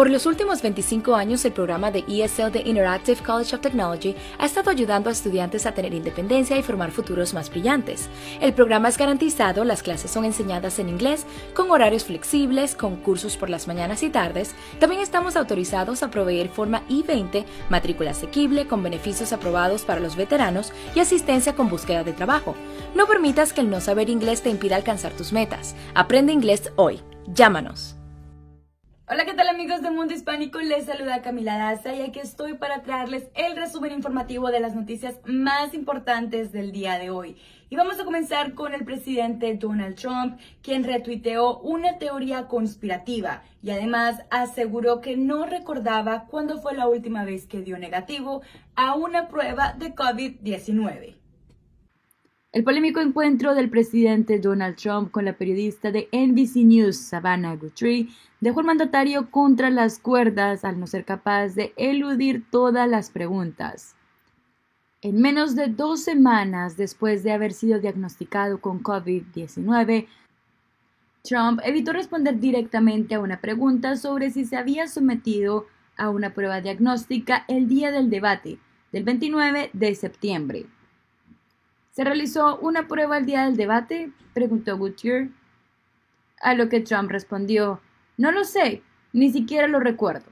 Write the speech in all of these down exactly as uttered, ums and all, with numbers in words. Por los últimos veinticinco años, el programa de E S L de Interactive College of Technology ha estado ayudando a estudiantes a tener independencia y formar futuros más brillantes. El programa es garantizado, las clases son enseñadas en inglés, con horarios flexibles, con cursos por las mañanas y tardes. También estamos autorizados a proveer forma I veinte, matrícula asequible, con beneficios aprobados para los veteranos y asistencia con búsqueda de trabajo. No permitas que el no saber inglés te impida alcanzar tus metas. Aprende inglés hoy. Llámanos. Hola, ¿qué tal amigos de Mundo Hispánico? Les saluda Camila Daza y aquí estoy para traerles el resumen informativo de las noticias más importantes del día de hoy. Y vamos a comenzar con el presidente Donald Trump, quien retuiteó una teoría conspirativa y además aseguró que no recordaba cuándo fue la última vez que dio negativo a una prueba de COVID diecinueve. El polémico encuentro del presidente Donald Trump con la periodista de N B C News, Savannah Guthrie, dejó al mandatario contra las cuerdas al no ser capaz de eludir todas las preguntas. En menos de dos semanas después de haber sido diagnosticado con COVID diecinueve, Trump evitó responder directamente a una pregunta sobre si se había sometido a una prueba diagnóstica el día del debate, del veintinueve de septiembre. ¿Se realizó una prueba el día del debate?, preguntó Guthrie, a lo que Trump respondió, no lo sé, ni siquiera lo recuerdo,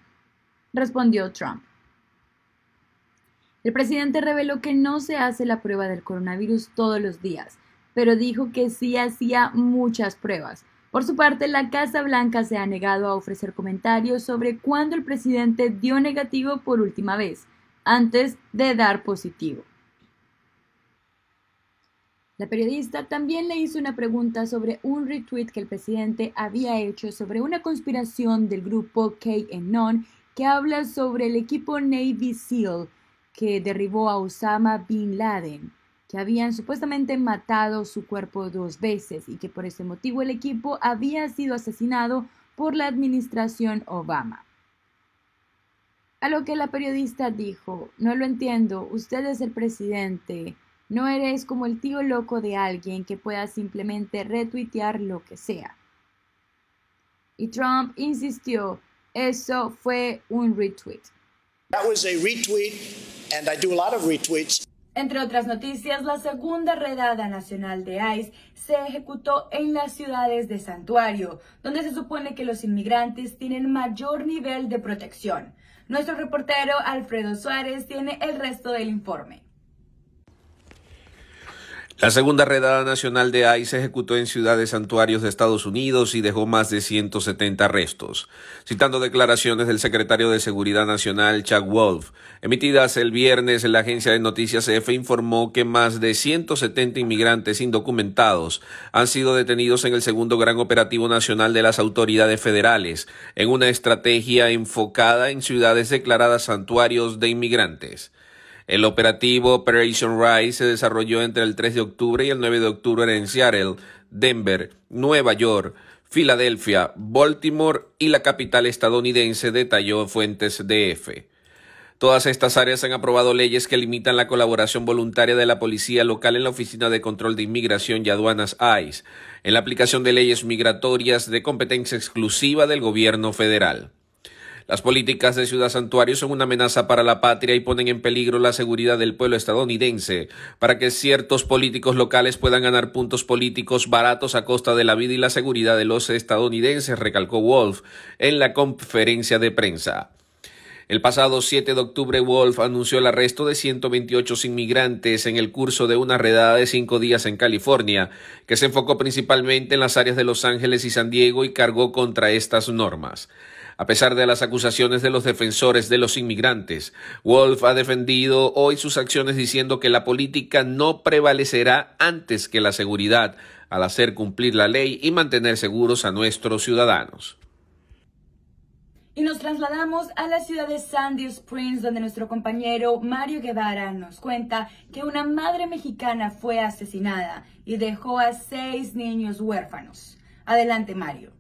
respondió Trump. El presidente reveló que no se hace la prueba del coronavirus todos los días, pero dijo que sí hacía muchas pruebas. Por su parte, la Casa Blanca se ha negado a ofrecer comentarios sobre cuándo el presidente dio negativo por última vez, antes de dar positivo. La periodista también le hizo una pregunta sobre un retweet que el presidente había hecho sobre una conspiración del grupo QAnon que habla sobre el equipo Navy SEAL que derribó a Osama Bin Laden, que habían supuestamente matado su cuerpo dos veces y que por ese motivo el equipo había sido asesinado por la administración Obama. A lo que la periodista dijo, no lo entiendo, usted es el presidente. No eres como el tío loco de alguien que pueda simplemente retuitear lo que sea. Y Trump insistió, eso fue un retweet. That was a retweet, and I do a lot of retweets. Entre otras noticias, la segunda redada nacional de I C E se ejecutó en las ciudades de Santuario, donde se supone que los inmigrantes tienen mayor nivel de protección. Nuestro reportero Alfredo Suárez tiene el resto del informe. La segunda redada nacional de I C E se ejecutó en ciudades santuarios de Estados Unidos y dejó más de ciento setenta arrestos. Citando declaraciones del secretario de Seguridad Nacional, Chad Wolf, emitidas el viernes, la agencia de noticias E F E informó que más de ciento setenta inmigrantes indocumentados han sido detenidos en el segundo gran operativo nacional de las autoridades federales, en una estrategia enfocada en ciudades declaradas santuarios de inmigrantes. El operativo Operation Rise se desarrolló entre el tres de octubre y el nueve de octubre en Seattle, Denver, Nueva York, Filadelfia, Baltimore y la capital estadounidense, detalló fuentes de E F E. Todas estas áreas han aprobado leyes que limitan la colaboración voluntaria de la policía local en la Oficina de Control de Inmigración y Aduanas I C E, en la aplicación de leyes migratorias de competencia exclusiva del gobierno federal. Las políticas de Ciudad Santuario son una amenaza para la patria y ponen en peligro la seguridad del pueblo estadounidense para que ciertos políticos locales puedan ganar puntos políticos baratos a costa de la vida y la seguridad de los estadounidenses, recalcó Wolf en la conferencia de prensa. El pasado siete de octubre, Wolf anunció el arresto de ciento veintiocho inmigrantes en el curso de una redada de cinco días en California, que se enfocó principalmente en las áreas de Los Ángeles y San Diego y cargó contra estas normas. A pesar de las acusaciones de los defensores de los inmigrantes, Wolf ha defendido hoy sus acciones diciendo que la política no prevalecerá antes que la seguridad al hacer cumplir la ley y mantener seguros a nuestros ciudadanos. Y nos trasladamos a la ciudad de Sandy Springs, donde nuestro compañero Mario Guevara nos cuenta que una madre mexicana fue asesinada y dejó a seis niños huérfanos. Adelante, Mario.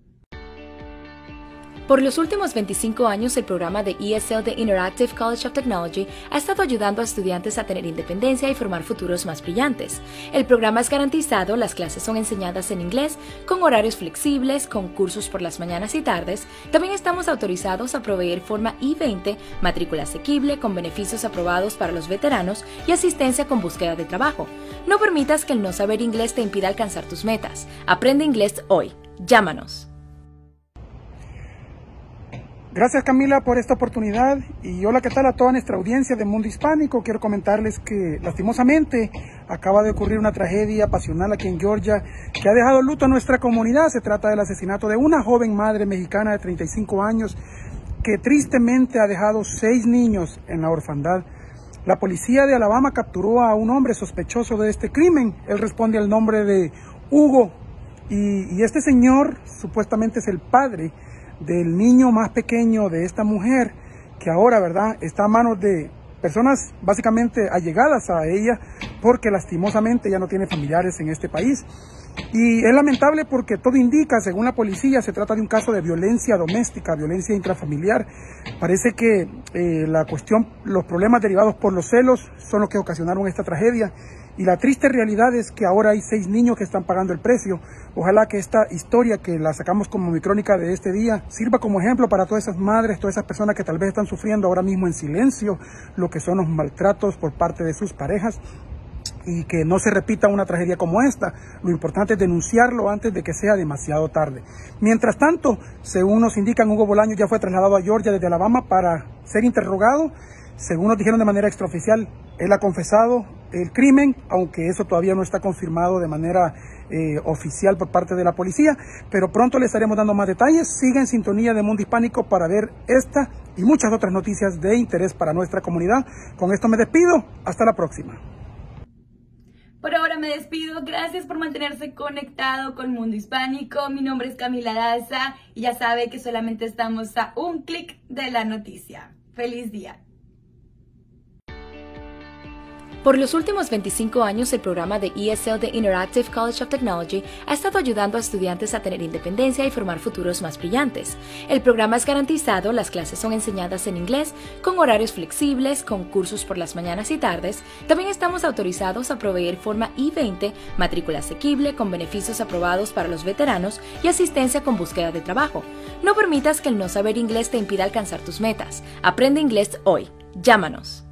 Por los últimos veinticinco años, el programa de E S L de Interactive College of Technology ha estado ayudando a estudiantes a tener independencia y formar futuros más brillantes. El programa es garantizado, las clases son enseñadas en inglés, con horarios flexibles, con cursos por las mañanas y tardes. También estamos autorizados a proveer forma I veinte, matrícula asequible, con beneficios aprobados para los veteranos y asistencia con búsqueda de trabajo. No permitas que el no saber inglés te impida alcanzar tus metas. Aprende inglés hoy. Llámanos. Gracias, Camila, por esta oportunidad. Y hola, ¿qué tal a toda nuestra audiencia de Mundo Hispánico? Quiero comentarles que lastimosamente acaba de ocurrir una tragedia pasional aquí en Georgia que ha dejado luto a nuestra comunidad. Se trata del asesinato de una joven madre mexicana de treinta y cinco años que tristemente ha dejado seis niños en la orfandad. La policía de Alabama capturó a un hombre sospechoso de este crimen. Él responde al nombre de Hugo, y, y este señor supuestamente es el padre del niño más pequeño de esta mujer, que ahora, ¿verdad?, está a manos de personas básicamente allegadas a ella, porque lastimosamente ya no tiene familiares en este país. Y es lamentable porque todo indica, según la policía, se trata de un caso de violencia doméstica, violencia intrafamiliar. Parece que eh, la cuestión, los problemas derivados por los celos son los que ocasionaron esta tragedia. Y la triste realidad es que ahora hay seis niños que están pagando el precio. Ojalá que esta historia que la sacamos como mi crónica de este día sirva como ejemplo para todas esas madres, todas esas personas que tal vez están sufriendo ahora mismo en silencio lo que son los maltratos por parte de sus parejas, y que no se repita una tragedia como esta. Lo importante es denunciarlo antes de que sea demasiado tarde. Mientras tanto, según nos indican, Hugo Bolaño ya fue trasladado a Georgia desde Alabama para ser interrogado. Según nos dijeron de manera extraoficial, él ha confesado el crimen, aunque eso todavía no está confirmado de manera eh, oficial por parte de la policía, pero pronto le estaremos dando más detalles. Siga en sintonía de Mundo Hispánico para ver esta y muchas otras noticias de interés para nuestra comunidad. Con esto me despido. Hasta la próxima. Por ahora me despido. Gracias por mantenerse conectado con Mundo Hispánico. Mi nombre es Camila Daza y ya sabe que solamente estamos a un clic de la noticia. ¡Feliz día! Por los últimos veinticinco años, el programa de E S L de Interactive College of Technology ha estado ayudando a estudiantes a tener independencia y formar futuros más brillantes. El programa es garantizado, las clases son enseñadas en inglés, con horarios flexibles, con cursos por las mañanas y tardes. También estamos autorizados a proveer forma I veinte, matrícula asequible, con beneficios aprobados para los veteranos y asistencia con búsqueda de trabajo. No permitas que el no saber inglés te impida alcanzar tus metas. Aprende inglés hoy. Llámanos.